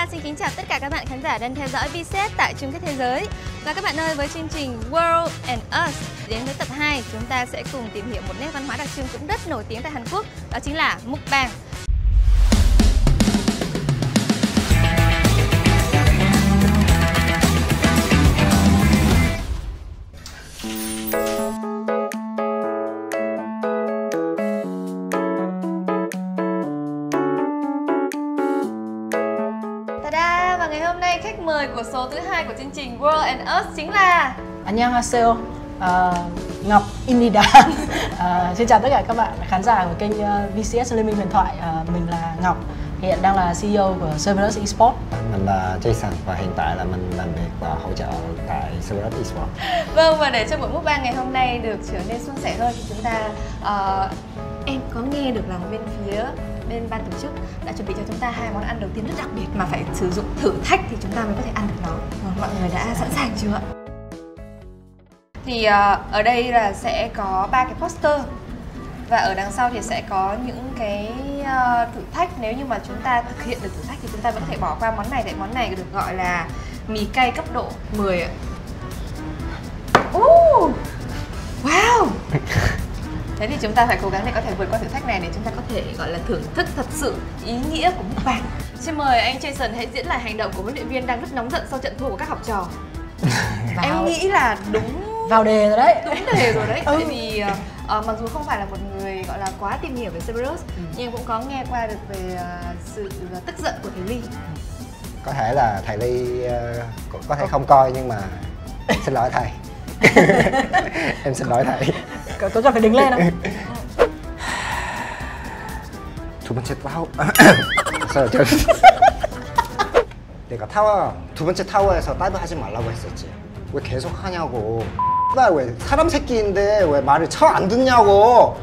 Camera xin kính chào tất cả các bạn khán giả đang theo dõi VCS tại chung kết thế giới. Và các bạn ơi, với chương trình World and Us đến với tập 2, chúng ta sẽ cùng tìm hiểu một nét văn hóa đặc trưng cũng rất nổi tiếng tại Hàn Quốc, đó chính là mukbang. Của số thứ 2 của chương trình World and Us chính là 안녕하세요, Ngọc Inida. Xin chào tất cả các bạn khán giả của kênh VCS Liên minh huyền thoại. Mình là Ngọc, hiện đang là CEO của Cerberus eSports. Mình là Jason và hiện tại là mình làm việc và hỗ trợ tại Cerberus eSports. Vâng, và để cho buổi mukbang ngày hôm nay được trở nên suôn sẻ hơn thì chúng ta em có nghe được là bên ban tổ chức đã chuẩn bị cho chúng ta hai món ăn đầu tiên rất đặc biệt mà phải sử dụng thử thách thì chúng ta mới có thể ăn được nó. Mọi người đã sẵn sàng chưa ạ? Thì ở đây là sẽ có 3 cái poster và ở đằng sau thì sẽ có những cái thử thách. Nếu như mà chúng ta thực hiện được thử thách thì chúng ta vẫn có thể bỏ qua món này, tại món này được gọi là mì cay cấp độ 10 ạ. Wow! Thế thì chúng ta phải cố gắng để có thể vượt qua thử thách này để chúng ta có thể gọi là thưởng thức thật sự ý nghĩa của mukbang. Xin mời anh Jason hãy diễn lại hành động của huấn luyện viên đang rất nóng giận sau trận thua của các học trò. Em nghĩ là đúng vào đề rồi đấy. Đúng đề rồi đấy. Tại vì mặc dù không phải là một người gọi là quá tìm hiểu về Cerberus, nhưng cũng có nghe qua được về sự tức giận của thầy Ly. Có thể là thầy Ly có thể không coi, nhưng mà xin lỗi thầy. Em xin lỗi thầy. Có cần phải đứng lên không? 두 번째 타워. 내가 타워 두 번째 타워에서 다이브 하지 말라고 했었지. 왜 계속 하냐고. 나 왜 사람 새끼인데 왜 말을 쳐 안 듣냐고.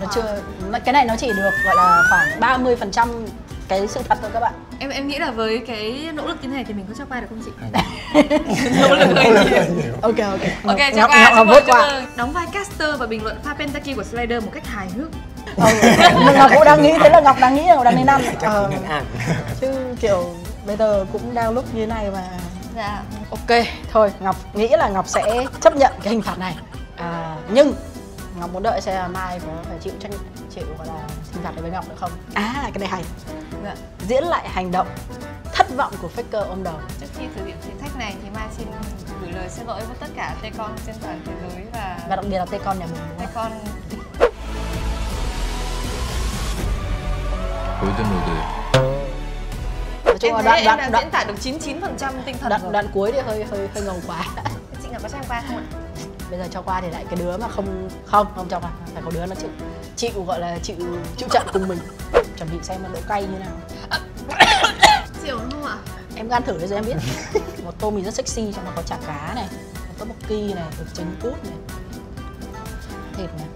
nó chưa, cái này nó chỉ được gọi là khoảng 30% cái sự thật thôi các bạn. Em nghĩ là với cái nỗ lực như thế này thì mình có cho qua được không chị? Nỗ lực hơi nhiều. Ok, cho qua. Đóng vai caster và bình luận pha Pentaki của Slider một cách hài hước. Ngọc cũng đang nghĩ, thế là Ngọc đang nghĩ là Ngọc đang nên ăn. Chứ kiểu bây giờ cũng đang lúc như thế này mà. Dạ. Ok, thôi Ngọc nghĩ là Ngọc sẽ chấp nhận cái hình phạt này. Nhưng Ngọc muốn đợi xem mai có phải chịu gọi là hình phạt với Ngọc nữa không? Cái này hay. Dạ. Diễn lại hành động thất vọng của Faker ôm đầu. Trước khi thực hiện thử thách này thì Mai xin gửi lời xin lỗi với tất cả T-Con trên toàn thế giới và đặc biệt là T-Con nhà mình. T-Con. Nói chung là em đã diễn tả được 99% tinh thần rồi. Đoạn cuối thì hơi ngầu quá. Chị Ngọc có cho em qua không ạ? Bây giờ cho qua thì lại cái đứa mà không cho qua, phải có đứa nó chịu gọi là chịu trận cùng mình. Chuẩn bị xem độ cay như nào. Chịu không ạ? Em ăn thử rồi em biết. Một tô mì rất sexy, trong đó có chả cá này, một tteokbokki này, một trứng cút này, thịt này.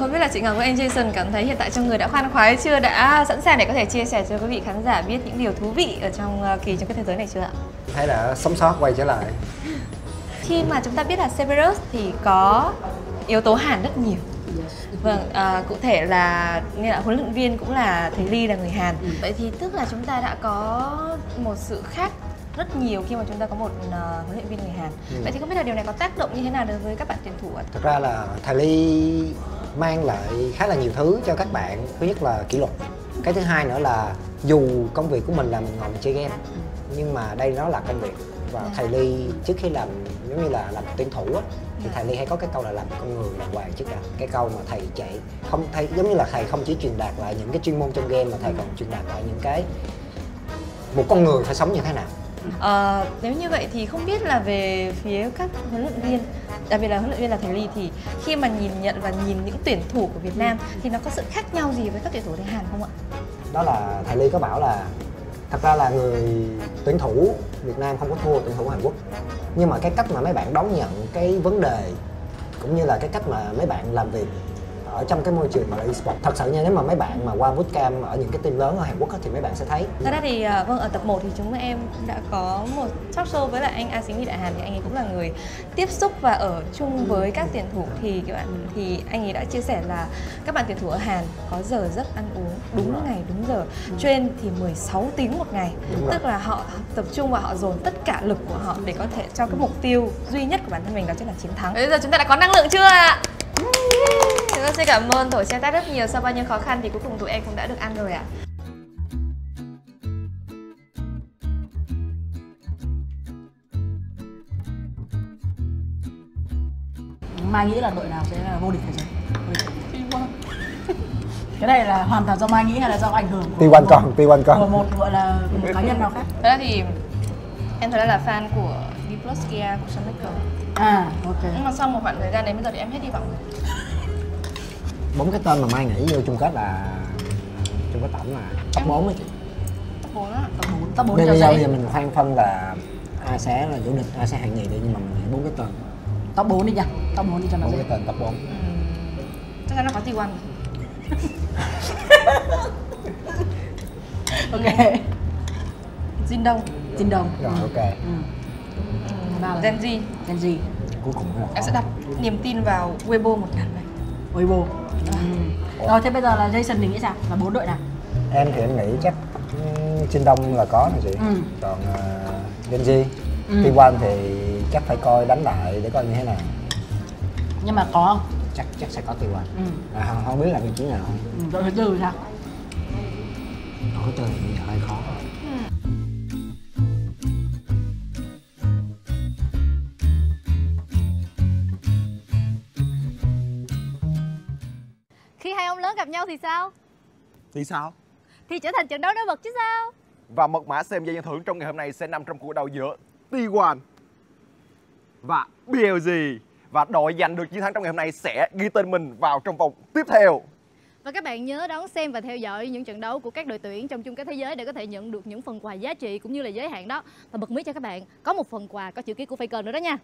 Không biết là chị Ngọc với anh Jason cảm thấy hiện tại trong người đã khoan khoái chưa, đã sẵn sàng để có thể chia sẻ cho quý vị khán giả biết những điều thú vị ở trong kỳ chung kết thế giới này chưa ạ? Thấy đã sống sót quay trở lại. Khi mà chúng ta biết là Cerberus thì có yếu tố Hàn rất nhiều. Vâng, cụ thể là như là huấn luyện viên cũng là thầy Lee là người Hàn. Vậy thì tức là chúng ta đã có một sự khác rất nhiều khi mà chúng ta có một huấn luyện viên người Hàn. Vậy thì không biết là điều này có tác động như thế nào đối với các bạn tuyển thủ ạ? Thực ra là thầy Lee mang lại khá là nhiều thứ cho các bạn. Thứ nhất là kỷ luật. Cái thứ hai nữa là dù công việc của mình là mình ngồi mình chơi game, nhưng mà đây nó là công việc. Và thầy Lee trước khi làm giống như là làm tuyển thủ á, thì thầy Lee hay có cái câu là làm con người đàng hoàng trước đã. Cái câu mà thầy chạy không thầy giống như là thầy không chỉ truyền đạt lại những cái chuyên môn trong game mà thầy còn truyền đạt lại những cái một con người phải sống như thế nào. Nếu như vậy thì không biết là về phía các huấn luyện viên, đặc biệt là huấn luyện viên là thầy Lee, thì khi mà nhìn nhận và nhìn những tuyển thủ của Việt Nam thì nó có sự khác nhau gì với các tuyển thủ thầy Hàn không ạ? Đó là thầy Lee có bảo là thật ra là người tuyển thủ Việt Nam không có thua tuyển thủ Hàn Quốc, nhưng mà cái cách mà mấy bạn đón nhận cái vấn đề cũng như là cái cách mà mấy bạn làm việc ở trong cái môi trường mà là eSports. Thật sự nha, nếu mà mấy bạn mà qua bootcamp ở những cái team lớn ở Hàn Quốc thì mấy bạn sẽ thấy. Thật ra thì vâng, ở tập 1 thì chúng em đã có một talk show với lại anh A Xính Nghị Đại Hàn, thì anh ấy cũng là người tiếp xúc và ở chung với các tuyển thủ, thì các bạn thì anh ấy đã chia sẻ là các bạn tuyển thủ ở Hàn có giờ giấc ăn uống đúng ngày đúng giờ, train thì 16 tiếng một ngày, tức là họ tập trung và họ dồn tất cả lực của họ để có thể cho cái mục tiêu duy nhất của bản thân mình, đó chính là chiến thắng. Bây giờ chúng ta đã có năng lượng chưa ạ? Chúng tôi xin cảm ơn tổ chế tác rất nhiều. Sau bao nhiêu khó khăn thì cuối cùng tụi em cũng đã được ăn rồi ạ. Mai nghĩ là đội nào sẽ là vô địch rồi? Cái này là hoàn toàn do Mai nghĩ hay là do ảnh hưởng của T1 còn, T1 còn của một gọi là một cá nhân nào khác? Thế ra thì em thật ra là fan của D Plus Gear, của Faker. À, ok. Nhưng mà sau một khoảng thời gian đấy bây giờ thì em hết hy vọng rồi. Bốn cái tên mà Mai nghĩ vô chung kết là chung kết tổng là top 4 ấy chị. Top 4 á, top 4. Top 4 cho dây. Bây giờ mình khoan phân là ai sẽ là chủ địch, ai sẽ hạng nhì đi, nhưng mà mình nghĩ 4 cái tên. Top 4 đi nha. Top 4 đi cho nó dễ. 4 cái tên top 4. Chắc là nó có T1. Ok. Jin Dong, Jin Dong. Rồi ok. Genji, Genji. Cuối cùng là em sẽ đặt niềm tin vào Weibo một lần này. Weibo. Rồi thế bây giờ là Jason mình nghĩ sao? Là 4 đội nào? Em thì em nghĩ chắc Jin Dong là có này chị. Còn Genji, T1 thì chắc phải coi đánh lại để coi như thế nào. Nhưng mà có không? Chắc sẽ có T1. Không biết là vị trí nào. Đội thứ tư sao? Đội thứ tư thì hơi khó. Gặp nhau thì sao? Thì sao? Thì trở thành trận đấu nổi bật chứ sao? Và mật mã xem dây nhận thưởng trong ngày hôm nay sẽ nằm trong cuộc đấu giữa T1 và PLG. Và đội giành được chiến thắng trong ngày hôm nay sẽ ghi tên mình vào trong vòng tiếp theo. Và các bạn nhớ đón xem và theo dõi những trận đấu của các đội tuyển trong chung kết thế giới để có thể nhận được những phần quà giá trị cũng như là giới hạn đó. Và bật mí cho các bạn có một phần quà có chữ ký của Faker nữa đó nha.